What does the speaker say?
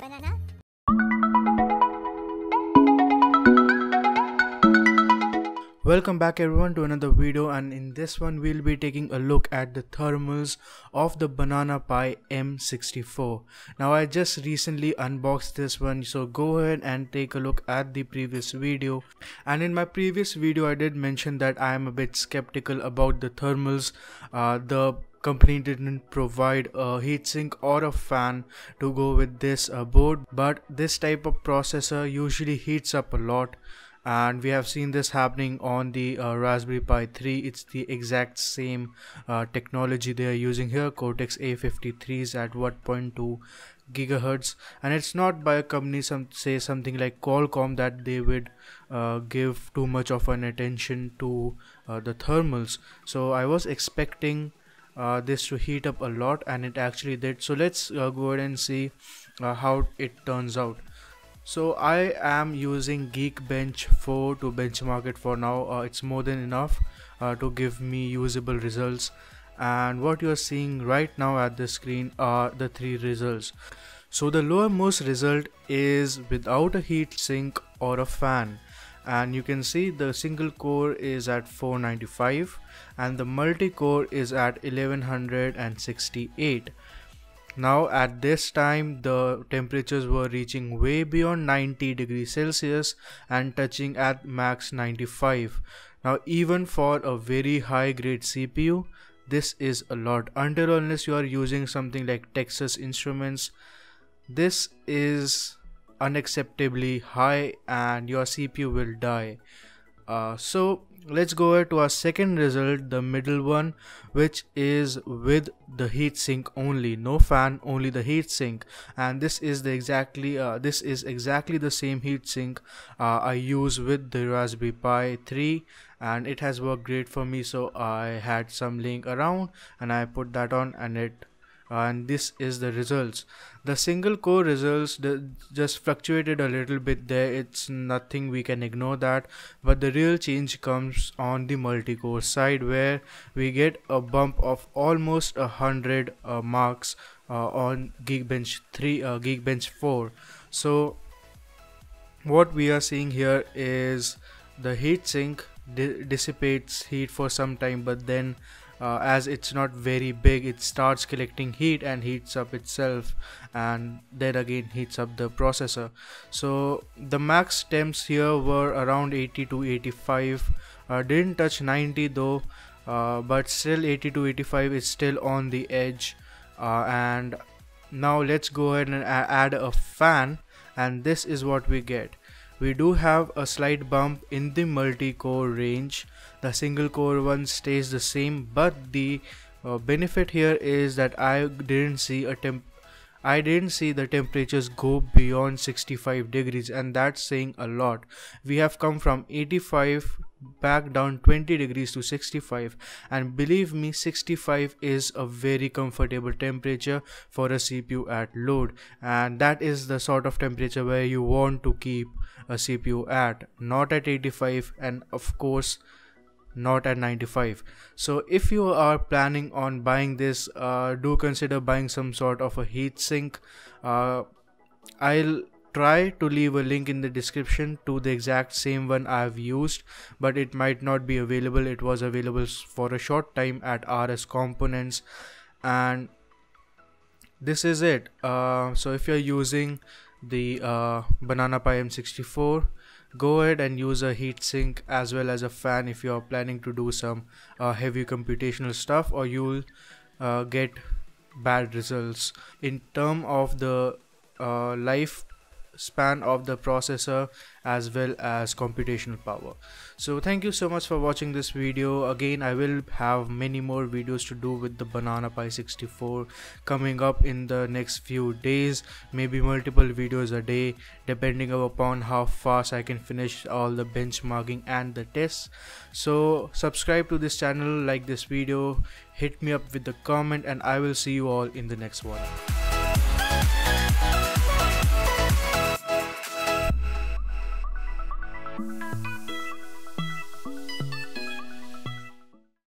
banana. Welcome back everyone to another video, and in this one we'll be taking a look at the thermals of the Banana Pi M64. Now I just recently unboxed this one, so go ahead and take a look at the previous video. And in my previous video I did mention that I am a bit skeptical about the thermals. The company didn't provide a heatsink or a fan to go with this board, but this type of processor usually heats up a lot, and we have seen this happening on the Raspberry Pi 3. It's the exact same technology they are using here, Cortex A53s at 1.2 GHz, and it's not by a company, something like Qualcomm, that they would give too much of an attention to the thermals. so I was expecting this to heat up a lot, and it actually did. So let's go ahead and see how it turns out. So I am using Geekbench 4 to benchmark it for now. It's more than enough to give me usable results, and what you are seeing right now at the screen are the three results. So the lowermost result is without a heat sink or a fan, and you can see the single core is at 495 and the multi-core is at 1168. Now at this time the temperatures were reaching way beyond 90 degrees Celsius and touching at max 95. Now even for a very high grade CPU this is a lot, until unless you are using something like Texas Instruments. This is unacceptably high and your CPU will die. So let's go ahead to our second result, the middle one, which is with the heatsink only, no fan, only the heatsink, and this is the exactly the same heatsink I use with the Raspberry Pi 3, and it has worked great for me. So I had some laying around and I put that on, and this is the results. The single core results just fluctuated a little bit there. It's nothing, we can ignore that, but the real change comes on the multi-core side, where we get a bump of almost 100 marks on Geekbench 4. So what we are seeing here is the heatsink dissipates heat for some time, but then as it's not very big, it starts collecting heat and heats up itself, and then again heats up the processor. So the max temps here were around 80 to 85, didn't touch 90 though, but still 80 to 85 is still on the edge. And now let's go ahead and add a fan, and this is what we get. We do have a slight bump in the multi-core range. The single core one stays the same, but the benefit here is that I didn't see the temperatures go beyond 65 degrees, and that's saying a lot. We have come from 85 back down 20 degrees to 65, and believe me, 65 is a very comfortable temperature for a CPU at load, and that is the sort of temperature where you want to keep a CPU at, not at 85 and of course not at 95. So if you are planning on buying this, do consider buying some sort of a heatsink. I'll try to leave a link in the description to the exact same one I've used, but it might not be available. It was available for a short time at RS Components, and this is it. So if you're using the Banana Pi M64, go ahead and use a heatsink as well as a fan if you're planning to do some heavy computational stuff, or you'll get bad results. In terms of the life span of the processor as well as computational power. So thank you so much for watching this video. Again, I will have many more videos to do with the Banana Pi 64 coming up in the next few days, maybe multiple videos a day depending upon how fast I can finish all the benchmarking and the tests. So subscribe to this channel, like this video, hit me up with the comment, and I will see you all in the next one.